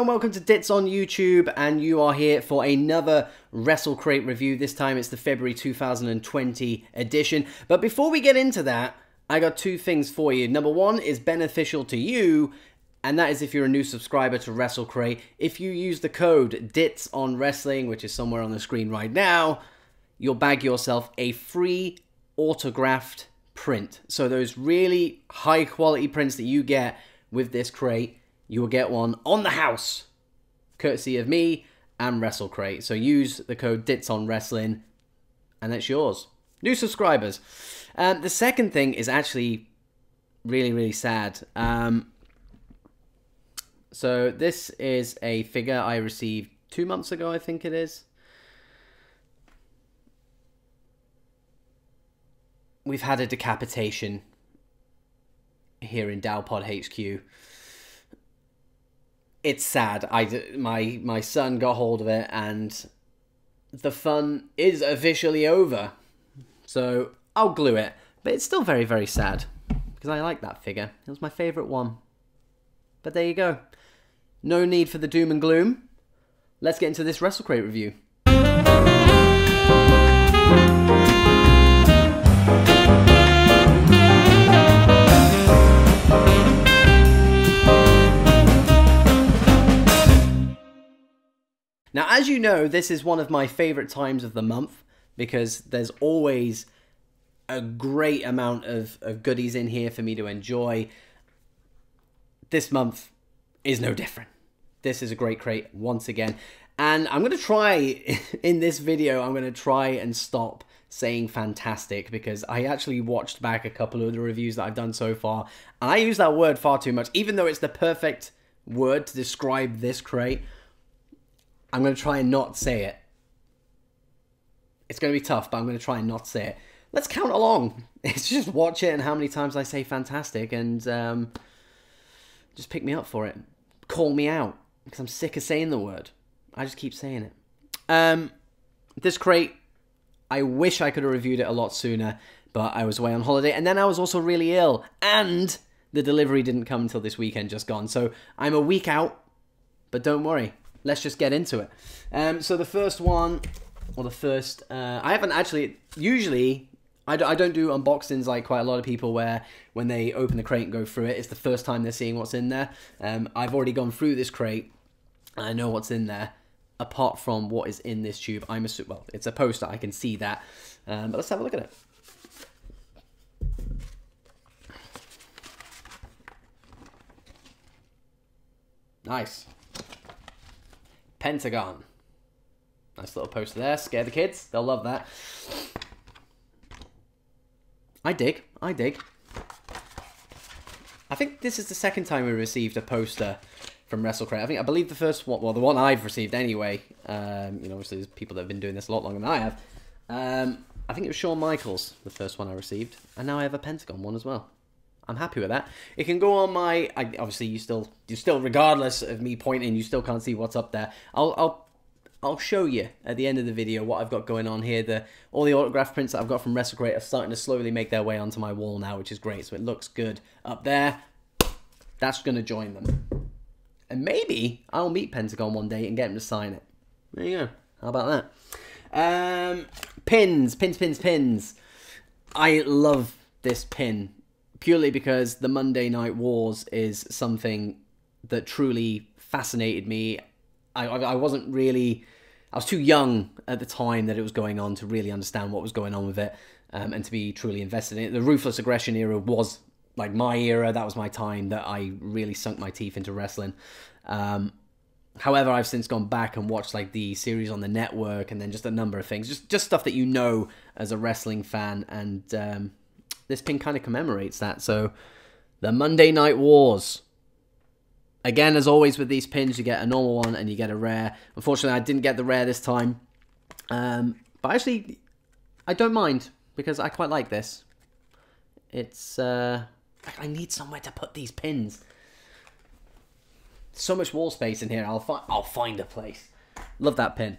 and welcome to Dits on YouTube, and you are here for another WrestleCrate review. This time it's the February 2020 edition. But before we get into that, I got two things for you. Number one is beneficial to you, and that is if you're a new subscriber to WrestleCrate. If you use the code DITSONWRESTLING, which is somewhere on the screen right now, you'll bag yourself a free autographed print. So those really high quality prints that you get with this crate, you will get one on the house, courtesy of me and WrestleCrate. So use the code DITSONWRESTLING, and that's yours. New subscribers. The second thing is actually really, really sad. So this is a figure I received 2 months ago, I think it is. We've had a decapitation here in DOWPOD HQ. It's sad. My son got hold of it, and the fun is officially over. So I'll glue it. But it's still very, very sad, because I like that figure. It was my favourite one. But there you go. No need for the doom and gloom. Let's get into this WrestleCrate review. Now, as you know, this is one of my favourite times of the month, because there's always a great amount of goodies in here for me to enjoy. This month is no different. This is a great crate once again. And I'm going to try, in this video, I'm going to try and stop saying fantastic, because I actually watched back a couple of the reviews that I've done so far, and I use that word far too much, even though it's the perfect word to describe this crate. I'm going to try and not say it. It's going to be tough, but I'm going to try and not say it. Let's count along. It's just watch it and how many times I say fantastic, and just pick me up for it. Call me out, because I'm sick of saying the word. I just keep saying it. This crate, I wish I could have reviewed it a lot sooner, but I was away on holiday, and then I was also really ill, and the delivery didn't come until this weekend just gone. So I'm a week out, but don't worry. Let's just get into it. So the first one, or the first... I haven't actually... Usually, I don't do unboxings like quite a lot of people, where when they open the crate and go through it, it's the first time they're seeing what's in there. I've already gone through this crate, and I know what's in there, apart from what is in this tube. I'm assuming... Well, it's a poster. I can see that. But let's have a look at it. Nice. Pentagon. Nice little poster there. Scare the kids. They'll love that. I dig. I dig. I think this is the second time we received a poster from WrestleCrate. I believe the first one, well, the one I've received anyway. You know, obviously there's people that have been doing this a lot longer than I have. I think it was Shawn Michaels, the first one I received, and now I have a Pentagon one as well. I'm happy with that. It can go on my... obviously, you still, regardless of me pointing, you still can't see what's up there. I'll show you at the end of the video what I've got going on here. All the autograph prints that I've got from WrestleCrate are starting to slowly make their way onto my wall now, which is great. So it looks good up there. That's going to join them. And maybe I'll meet Pentagon one day and get him to sign it. There you go. How about that? Pins. Pins. I love this pin. Purely because the Monday Night Wars is something that truly fascinated me. I wasn't really... I was too young at the time that it was going on to really understand what was going on with it, and to be truly invested in it. The Ruthless Aggression era was like my era. That was my time that I really sunk my teeth into wrestling. However, I've since gone back and watched like the series on the network, and then just a number of things. Just stuff that you know as a wrestling fan, and... this pin kind of commemorates that. So, the Monday Night Wars. Again, as always with these pins, you get a normal one and you get a rare. Unfortunately, I didn't get the rare this time. But actually, I don't mind, because I quite like this. It's... I need somewhere to put these pins. So much wall space in here. I'll find a place. Love that pin.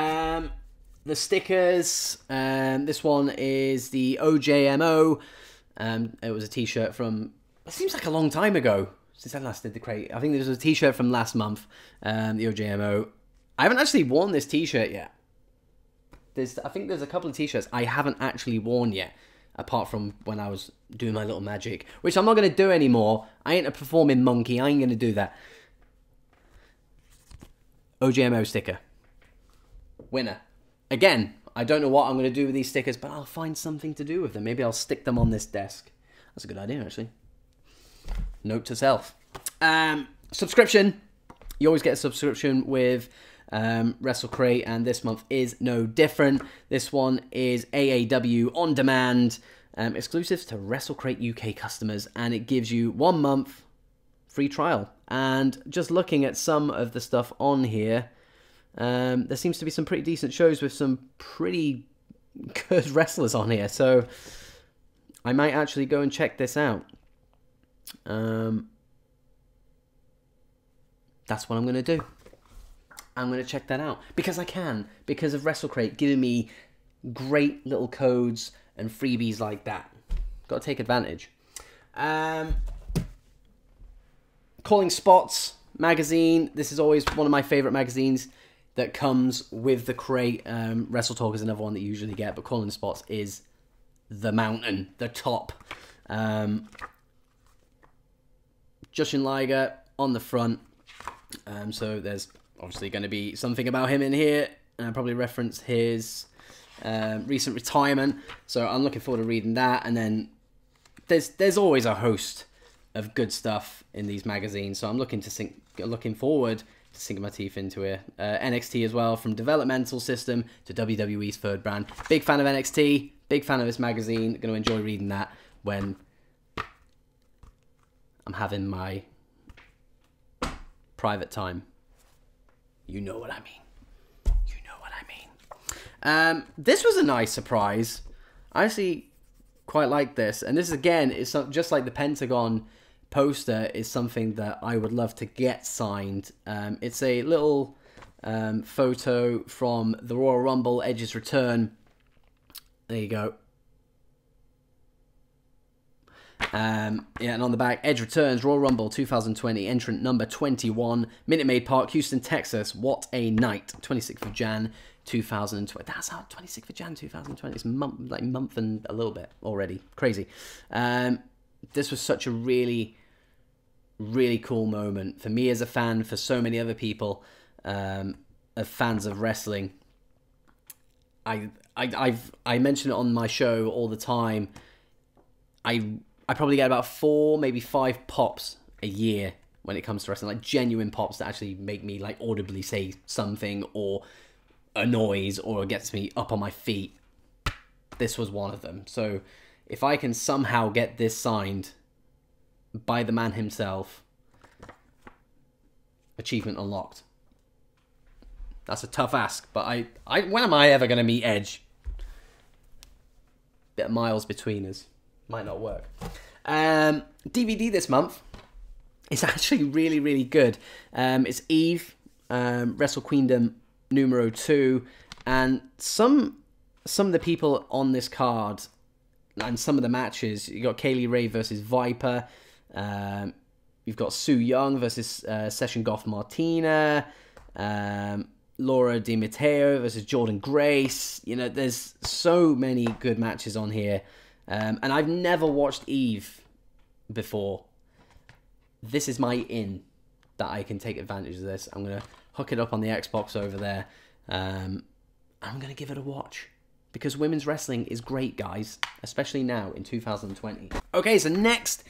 The stickers, this one is the OJMO. It was a t-shirt from, it seems like a long time ago, since I last did the crate. I think this was a t-shirt from last month, the OJMO. I haven't actually worn this t-shirt yet. I think there's a couple of t-shirts I haven't actually worn yet, apart from when I was doing my little magic, which I'm not going to do anymore. I ain't a performing monkey. I ain't going to do that. OJMO sticker. Winner. Again, I don't know what I'm going to do with these stickers, but I'll find something to do with them. Maybe I'll stick them on this desk. That's a good idea, actually. Note to self. Subscription. You always get a subscription with WrestleCrate, and this month is no different. This one is AAW On Demand, exclusives to WrestleCrate UK customers, and it gives you 1 month free trial. And just looking at some of the stuff on here, there seems to be some pretty decent shows with some pretty good wrestlers on here, so I might actually go and check this out. That's what I'm going to do. I'm going to check that out because I can, because of WrestleCrate giving me great little codes and freebies like that. Got to take advantage. Calling Spots magazine. This is always one of my favorite magazines that comes with the crate. Wrestle Talk is another one that you usually get, but Calling Spots is the mountain, the top. Justin Liger on the front. So there's obviously going to be something about him in here, and I'll probably reference his recent retirement. So I'm looking forward to reading that. And then there's always a host of good stuff in these magazines. So I'm looking forward to sinking my teeth into it. NXT as well, from developmental system to WWE's third brand. Big fan of NXT. Big fan of this magazine. Going to enjoy reading that when I'm having my private time. You know what I mean. You know what I mean. This was a nice surprise. I actually quite like this. And this, again, is just like the Pentagon poster, is something that I would love to get signed. It's a little photo from the Royal Rumble, Edge's return. There you go. Yeah, and on the back, Edge returns, Royal Rumble 2020, entrant number 21, Minute Maid Park, Houston, Texas. What a night. 26th of Jan, 2020. That's how 26th of Jan, 2020. It's month and a little bit already. Crazy. This was such a really, really cool moment for me as a fan, for so many other people, of fans of wrestling. I mention it on my show all the time. I probably get about 4, maybe 5 pops a year when it comes to wrestling, like genuine pops that actually make me like audibly say something or a noise or gets me up on my feet. This was one of them. So if I can somehow get this signed by the man himself, achievement unlocked. That's a tough ask, but when am I ever going to meet Edge? Bit of miles between us. Might not work. DVD this month is actually really, really good. It's EVE, Wrestle Queendom numero 2, and some of the people on this card and some of the matches. You got Kay Lee Ray versus Viper. You've got Sue Young versus Session Goff-Martina. Laura DiMatteo versus Jordan Grace. You know, there's so many good matches on here. And I've never watched EVE before. This is my in that I can take advantage of this. I'm going to hook it up on the Xbox over there. I'm going to give it a watch. Because women's wrestling is great, guys. Especially now in 2020. Okay, so next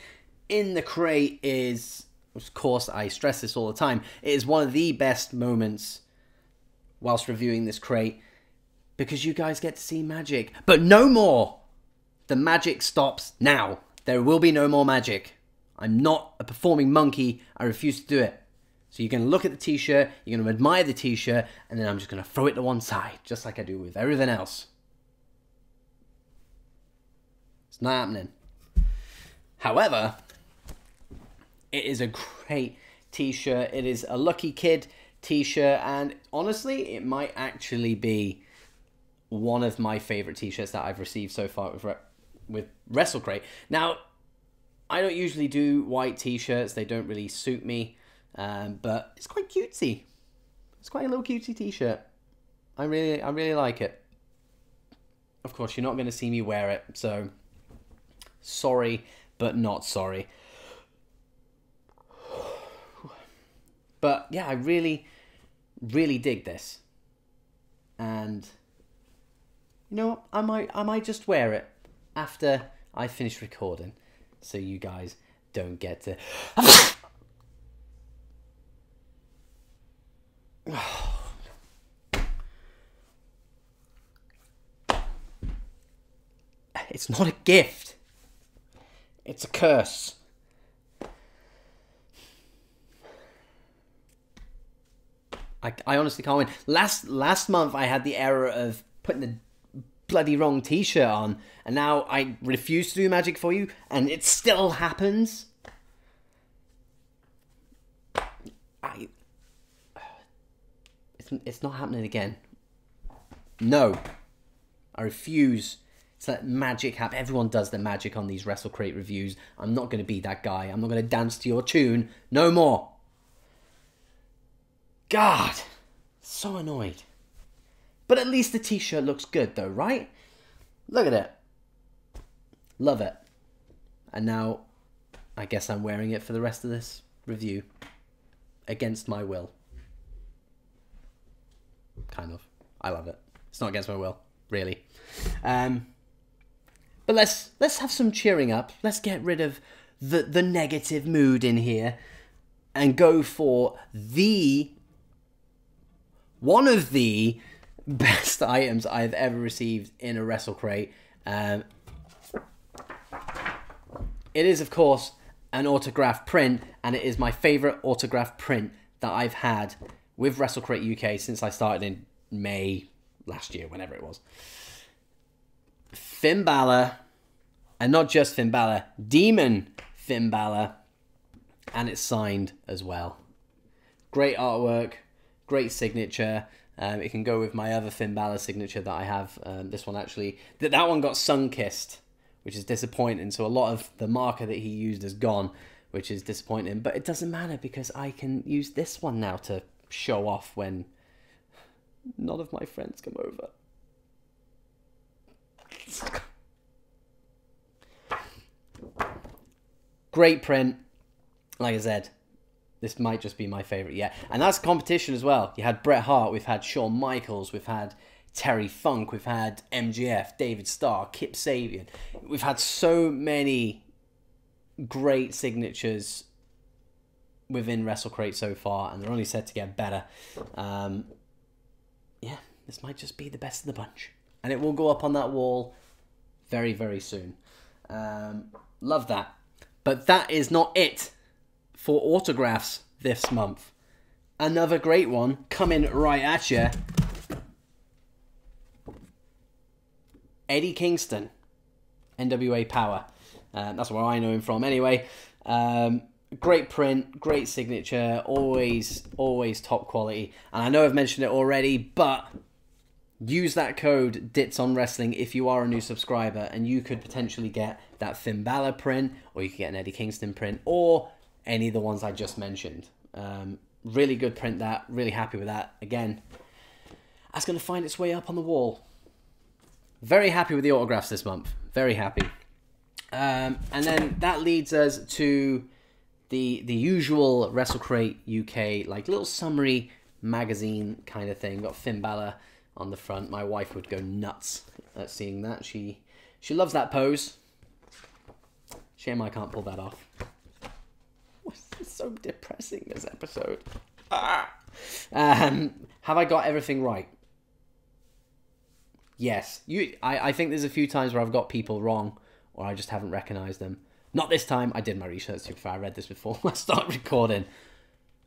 in the crate is... Of course, I stress this all the time. It is one of the best moments whilst reviewing this crate. Because you guys get to see magic. But no more! The magic stops now. There will be no more magic. I'm not a performing monkey. I refuse to do it. So you're going to look at the t-shirt, you're going to admire the t-shirt, and then I'm just going to throw it to one side, just like I do with everything else. It's not happening. However, it is a great t-shirt. It is a Lucky Kid t-shirt, and honestly, it might actually be one of my favorite t-shirts that I've received so far with WrestleCrate. Now, I don't usually do white t-shirts. They don't really suit me, but it's quite cutesy. It's quite a little cutesy t-shirt. I really like it. Of course, you're not going to see me wear it, so sorry, but not sorry. But yeah, I really, really dig this. And you know what? I might just wear it after I finish recording, so you guys don't get to... It's not a gift. It's a curse. I honestly can't win. Last month I had the error of putting the bloody wrong t-shirt on, and now I refuse to do magic for you, and it still happens. It's not happening again. No, I refuse to let magic happen. Everyone does their magic on these WrestleCrate reviews. I'm not going to be that guy. I'm not going to dance to your tune no more. God, so annoyed. But at least the t-shirt looks good though, right? Look at it. Love it. And now, I guess I'm wearing it for the rest of this review. Against my will. Kind of. I love it. It's not against my will, really. But let's have some cheering up. Let's get rid of the negative mood in here and go for the... one of the best items I've ever received in a WrestleCrate. It is, of course, an autograph print, and it is my favorite autograph print that I've had with WrestleCrate UK since I started in May last year, whenever it was. Finn Balor, and not just Finn Balor, Demon Finn Balor, and it's signed as well. Great artwork. Great signature. It can go with my other Finn Balor signature that I have. This one actually... That one got sun-kissed, which is disappointing. So a lot of the marker that he used is gone, which is disappointing. But it doesn't matter because I can use this one now to show off when none of my friends come over. Great print. Like I said, this might just be my favourite yet. And that's competition as well. You had Bret Hart, we've had Shawn Michaels, we've had Terry Funk, we've had MJF, David Starr, Kip Sabian. We've had so many great signatures within WrestleCrate so far, and they're only set to get better. Yeah, this might just be the best of the bunch. And it will go up on that wall very, very soon. Love that. But that is not it for autographs this month. Another great one coming right at you. Eddie Kingston, NWA Power. That's where I know him from anyway. Great print, great signature, always top quality. And I know I've mentioned it already, but use that code DITSONWRESTLING if you are a new subscriber, and you could potentially get that Finn Balor print, or you could get an Eddie Kingston print, or any of the ones I just mentioned. Really good print that, really happy with that. Again, that's going to find its way up on the wall. Very happy with the autographs this month, very happy. And then that leads us to the usual WrestleCrate UK, like little summary magazine kind of thing. Got Finn Balor on the front. My wife would go nuts at seeing that. She loves that pose. Shame I can't pull that off. It's so depressing, this episode. Ah. Have I got everything right? Yes. I think there's a few times where I've got people wrong, or I just haven't recognised them. Not this time. I did my research too far. I read this before I started recording.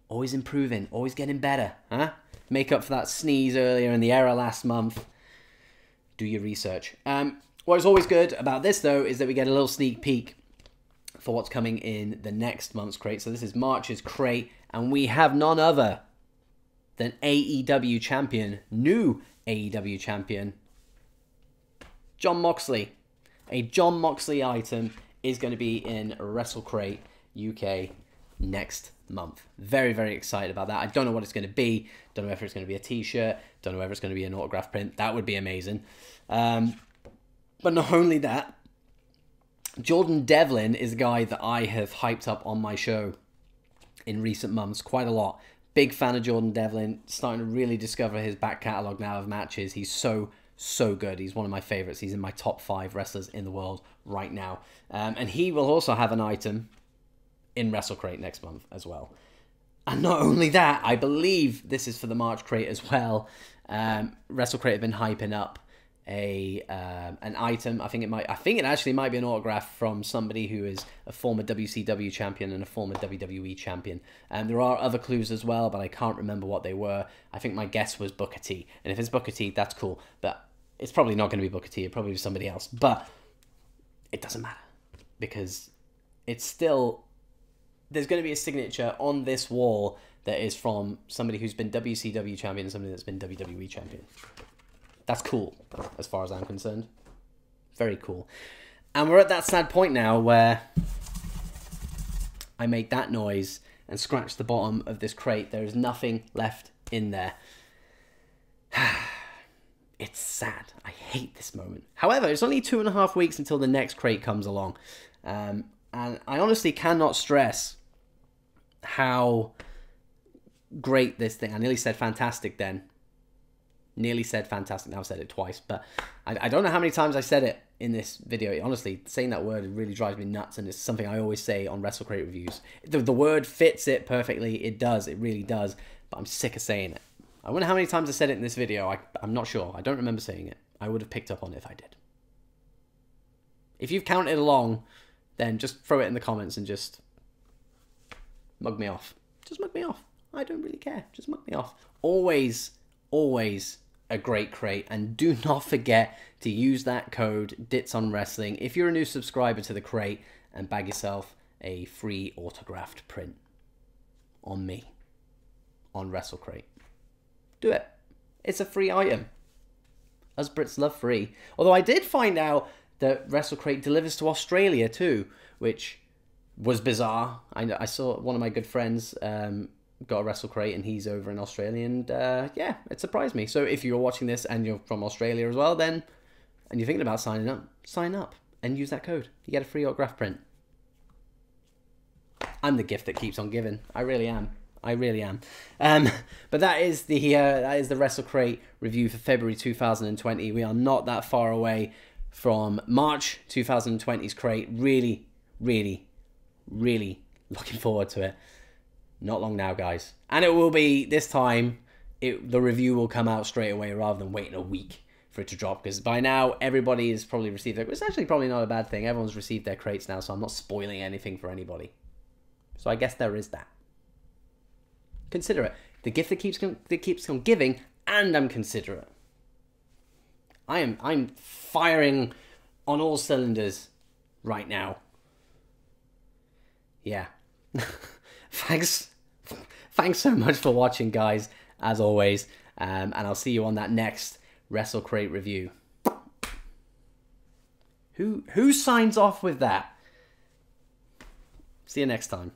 Always improving. Always getting better. Huh? Make up for that sneeze earlier and the error last month. Do your research. What's always good about this, though, is that we get a little sneak peek for what's coming in the next month's crate. So this is March's crate, and we have none other than AEW champion, new AEW champion, John Moxley. A John Moxley item is going to be in WrestleCrate UK next month. Very, very excited about that. I don't know what it's going to be. Don't know if it's going to be a t-shirt. Don't know if it's going to be an autograph print. That would be amazing. But not only that, Jordan Devlin is a guy that I have hyped up on my show in recent months quite a lot. Big fan of Jordan Devlin. Starting to really discover his back catalogue now of matches. He's so good. He's one of my favorites. He's in my top 5 wrestlers in the world right now. And he will also have an item in WrestleCrate next month as well. And not only that, I believe this is for the March crate as well. WrestleCrate have been hyping up an item. I think it actually might be an autograph from somebody who is a former WCW champion and a former WWE champion. And there are other clues as well, but I can't remember what they were. I think my guess was Booker T. And if it's Booker T, that's cool. But it's probably not going to be Booker T. It probably was somebody else. But it doesn't matter because it's still... There's going to be a signature on this wall that is from somebody who's been WCW champion and somebody that's been WWE champion. That's cool, as far as I'm concerned. Very cool. And we're at that sad point now where I make that noise and scratch the bottom of this crate. There is nothing left in there. It's sad. I hate this moment. However, it's only 2.5 weeks until the next crate comes along. And I honestly cannot stress how great this thing... I nearly said fantastic then. Nearly said fantastic. Now I've said it twice, but I don't know how many times I said it in this video. Honestly, saying that word really drives me nuts, and it's something I always say on WrestleCrate reviews. The word fits it perfectly. It does. It really does. But I'm sick of saying it. I wonder how many times I said it in this video. I'm not sure. I don't remember saying it. I would have picked up on it if I did. If you've counted along, then just throw it in the comments and just mug me off. Just mug me off. I don't really care. Just mug me off. Always, always a great crate, and do not forget to use that code DITSONWRESTLING if you're a new subscriber to the crate and bag yourself a free autographed print on me on WrestleCrate. Do it. It's a free item. Us Brits love free. Although I did find out that WrestleCrate delivers to Australia too, which was bizarre. I saw one of my good friends got a WrestleCrate and he's over in Australia, and yeah, it surprised me. So if you're watching this and you're from Australia as well, then, and you're thinking about signing up, sign up and use that code. You get a free autograph print. I'm the gift that keeps on giving. I really am. I really am. But that is the WrestleCrate review for February 2020. We are not that far away from March 2020's crate. Really, really, really looking forward to it. Not long now, guys. And it will be, this time, the review will come out straight away rather than waiting a week for it to drop. Because by now, everybody has probably received their... It's actually probably not a bad thing. Everyone's received their crates now, so I'm not spoiling anything for anybody. So I guess there is that. Consider it. The gift that keeps on giving, and I'm considerate. I'm firing on all cylinders right now. Yeah. Thanks so much for watching, guys, as always, and I'll see you on that next WrestleCrate review. Who signs off with that? See you next time.